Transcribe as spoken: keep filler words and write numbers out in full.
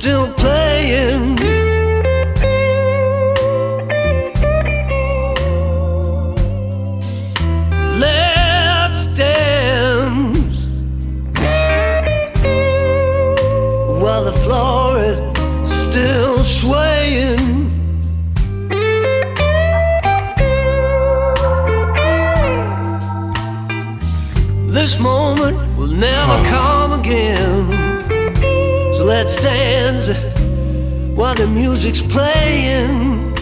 still playing. Let's dance while the floor is still swaying. This moment will never come again. So let's dance while the music's playing.